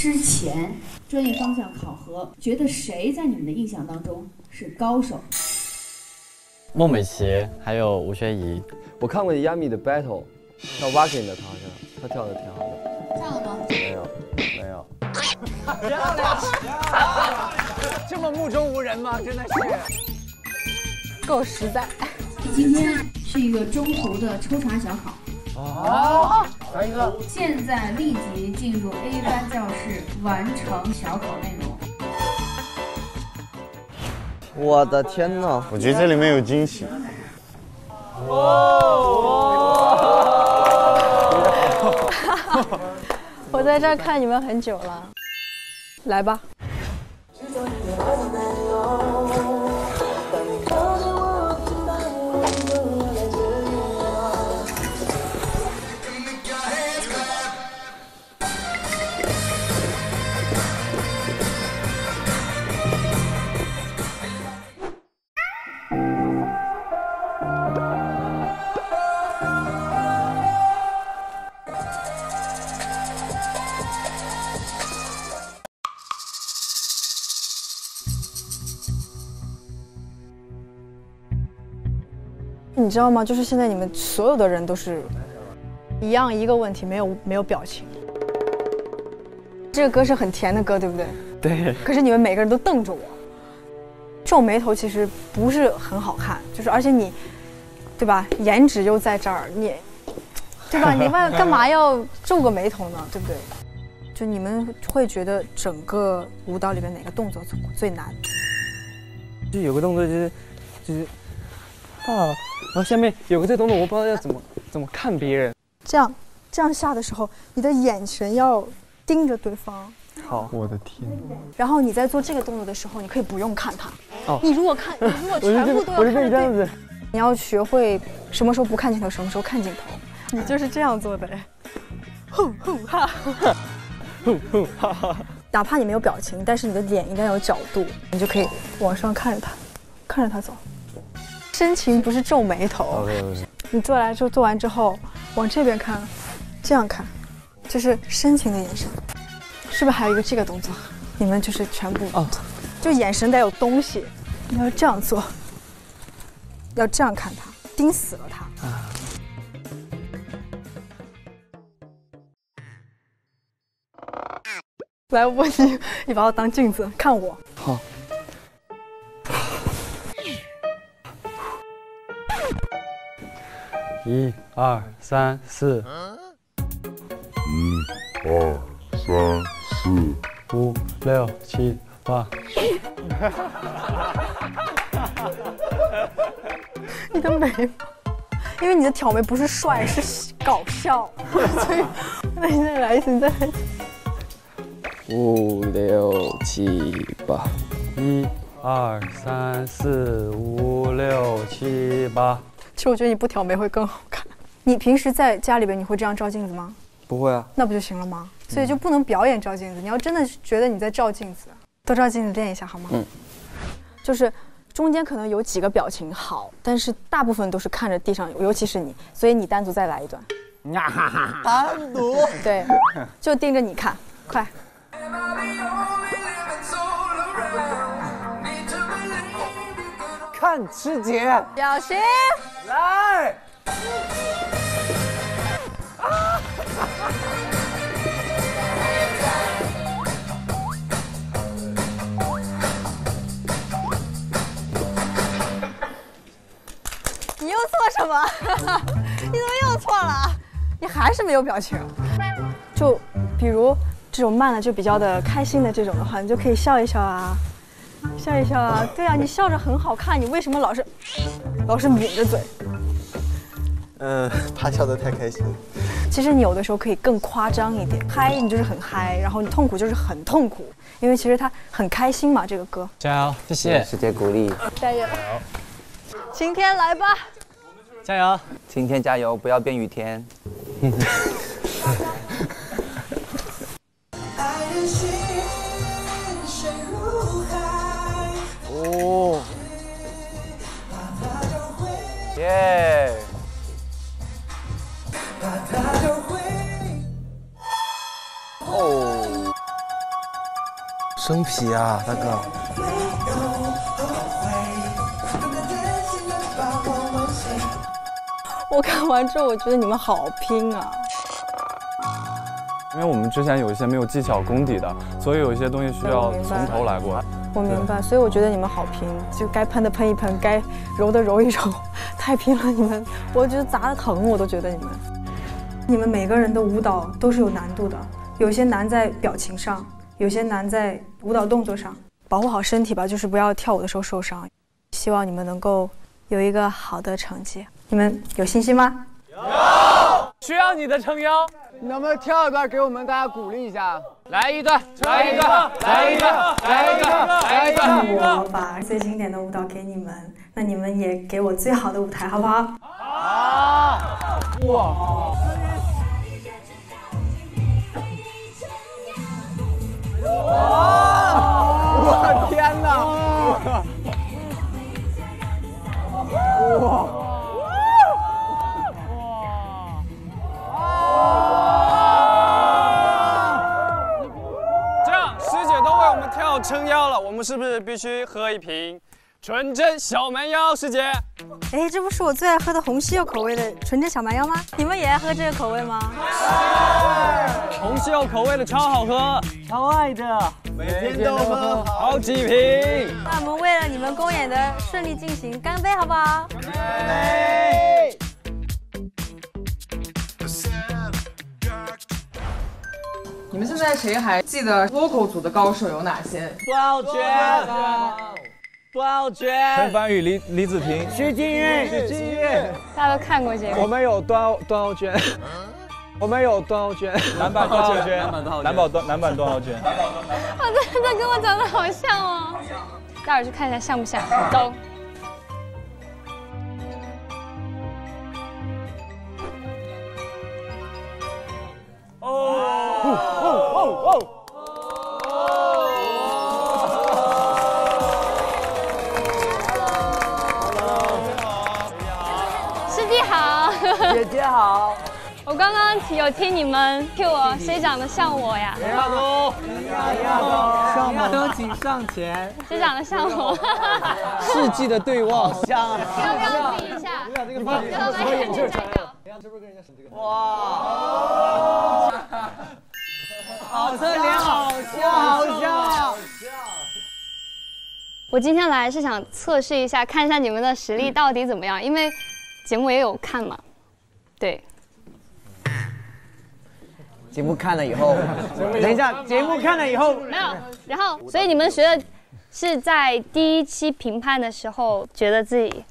之前专业方向考核，觉得谁在你们的印象当中是高手？孟美岐还有吴宣仪。我看过Yami的 battle， 跳 walking 的，她好像她跳的挺好的。上了吗？没有，没有。漂亮，这么目中无人吗？真的是够实在。今天是一个中途的抽查小考。 哦，来一个！现在立即进入 A 班教室，完成小考内容。我的天哪！我觉得这里面有惊喜。哇！我在这儿看你们很久了，来吧。 你知道吗？就是现在你们所有的人都是一样一个问题，没有表情。这个歌是很甜的歌，对不对？对。可是你们每个人都瞪着我，皱眉头其实不是很好看，就是而且你，对吧？颜值又在这儿，你，对吧？你们干嘛要皱个眉头呢？对不对？就你们会觉得整个舞蹈里面哪个动作最难？就有个动作就是。 啊，然后下面有个这动作，我不知道要怎么看别人。这样下的时候，你的眼神要盯着对方。好，我的天。然后你在做这个动作的时候，你可以不用看他。哦。你如果全部都要看，我就这样子。你要学会什么时候不看镜头，什么时候看镜头。你就是这样做的人。哼哼哈哈，哼哼哈哈。哪怕你没有表情，但是你的脸应该有角度，你就可以往上看着他，看着他走。 深情不是皱眉头，你做完之后，往这边看，这样看，就是深情的眼神，是不是还有一个这个动作？你们就是全部，就眼神得有东西，你要这样做，要这样看他，盯死了他。来，我问你，你把我当镜子看我。好。 1、2、3、4。1、2、3、4、5、6、7、8。你的眉毛，因为你的挑眉不是帅，是搞笑，所以那你再来一次，你再来一次。5、6、7、8。1、2、3、4、5、6、7、8。 其实我觉得你不挑眉会更好看。你平时在家里边你会这样照镜子吗？不会啊。那不就行了吗？所以就不能表演照镜子。你要真的觉得你在照镜子，多照镜子练一下好吗？嗯。就是中间可能有几个表情好，但是大部分都是看着地上，尤其是你。所以你单独再来一段。单独。对，就盯着你看，快。 看师姐，小心来！啊！你又做什么？你怎么又错了？你还是没有表情。就比如这种慢的，就比较的开心的这种的话，你就可以笑一笑啊。 笑一笑啊！对啊，你笑着很好看，你为什么老是抿着嘴？他笑得太开心。其实你有的时候可以更夸张一点，嗨，你就是很嗨，然后你痛苦就是很痛苦，因为其实他很开心嘛，这个歌。加油！谢谢，世界鼓励。加油！晴天来吧！加油！晴天加油，不要变雨天。哦，耶！哦，生啤啊，大哥。我看完之后，我觉得你们好拼啊。 因为我们之前有一些没有技巧功底的，所以有一些东西需要从头来过。我明白，所以我觉得你们好拼，就该喷的喷一喷，该揉的揉一揉，太拼了你们！我觉得砸的疼，我都觉得你们每个人的舞蹈都是有难度的，有些难在表情上，有些难在舞蹈动作上。保护好身体吧，就是不要跳舞的时候受伤。希望你们能够有一个好的成绩，你们有信心吗？有。 需要你的撑腰，你能不能跳一段给我们大家鼓励一下？来一段，来一段，来一段，来一段，来一段。我把最经典的舞蹈给你们，那你们也给我最好的舞台，好不好？好。哇！我天哪！哇！ 撑腰了，我们是不是必须喝一瓶纯甄小蛮腰？师姐，哎，这不是我最爱喝的红西柚口味的纯甄小蛮腰吗？你们也爱喝这个口味吗？红西柚口味的超好喝，超爱的，每天都喝好几瓶。那我们为了你们公演的顺利进行，干杯好不好？干杯！你们现在谁还记得 vocal 组的高手有哪些？鲍娟、鲍娟、陈凡宇、李子平、徐静韵、徐静韵，大家都看过这个。我们有段奥娟，我们有段奥娟，男版段奥娟，男版段奥娟。我真的跟我长得好像哦，待会儿去看一下像不像。走。哦。 师弟好，姐姐好。我刚刚有听你们 Q 我，谁长得像我呀？杨亚东，杨亚东，请上前。谁长得像我？世纪的对望，像。要不要比一下？你把你的左眼镜摘掉。是不是跟人家省这个？哇！ 好像，好像，好像。我今天来是想测试一下，看一下你们的实力到底怎么样，因为节目也有看嘛。对。节目看了以后，等一下，节目看了以后没有，然后所以你们学的是在第一期评判的时候，觉得自己